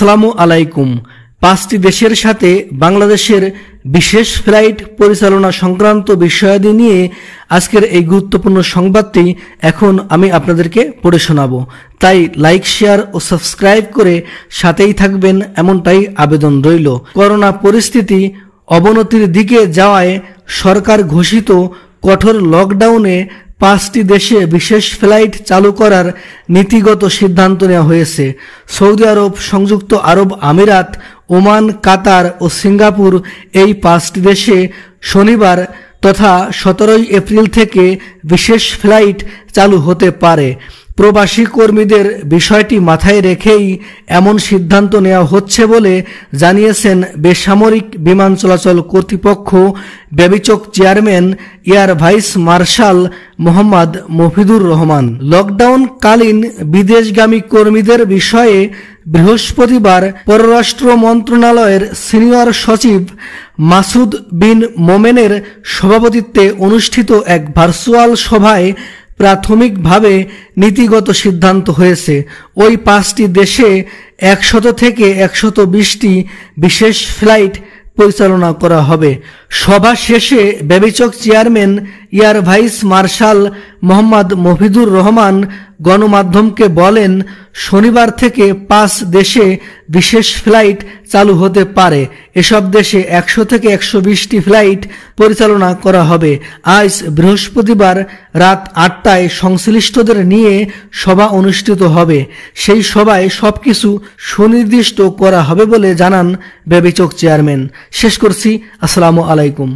আসসালামু আলাইকুম। পাঁচটি দেশের সাথে বাংলাদেশের বিশেষ ফ্লাইট পরিচালনা সংক্রান্ত বিষয়াদি নিয়ে আজকের এই গুরুত্বপূর্ণ সংবাদটি এখন আমি আপনাদেরকে পড়ে শোনাবো, তাই লাইক শেয়ার ও সাবস্ক্রাইব করে সাথেই থাকবেন এমনটাই আবেদন রইল। করোনা পরিস্থিতি অবনতির দিকে যাওয়ায় সরকার ঘোষিত কঠোর লকডাউনে পাঁচটি দেশে বিশেষ ফ্লাইট চালু করার নীতিগত সিদ্ধান্ত নেওয়া হয়েছে। সৌদি আরব, সংযুক্ত আরব আমিরাত, ওমান, কাতার ও সিঙ্গাপুর এই পাঁচটি দেশে শনিবার তথা ১৭ই এপ্রিল থেকে বিশেষ ফ্লাইট চালু হতে পারে। প্রবাসী কর্মীদের বিষয়টি মাথায় রেখেই এমন সিদ্ধান্ত নেওয়া হচ্ছে বলে জানিয়েছেন বেসামরিক বিমান চলাচল কর্তৃপক্ষ বেবিচক chairman air vice marshal Mohammad Mafidur Rahman. লকডাউনকালীন বিদেশগামী কর্মীদের বিষয়ে বৃহস্পতিবার পররাষ্ট্র মন্ত্রণালয়ের সিনিয়র সচিব মাসুদ বিন মোমেনের সভাপতিত্বে অনুষ্ঠিত এক ভার্চুয়াল সভায় প্রাথমিকভাবে নীতিগত সিদ্ধান্ত হয়েছে। ওই পাঁচটি দেশে ১০০ থেকে ১২০টি বিশেষ ফ্লাইট পরিচালনা করা হবে। সভা শেষে বেবিচক chairman air vice marshal Mohammad Mafidur Rahman গণমাধ্যমকে বলেন, শনিবার থেকে ৫ দেশে বিশেষ ফ্লাইট চালু হতে পারে। এসব দেশে ১০০ থেকে ১২০টি ফ্লাইট পরিচালনা করা হবে। আজ বৃহস্পতিবার রাত ৮টায় সংশ্লিষ্টদের নিয়ে সভা অনুষ্ঠিত হবে। সেই সভায় সবকিছু সুনির্দিষ্ট করা হবে বলে জানান বেবিচক চেয়ারম্যান। শেষ করছি। আসসালামু আলাইকুম।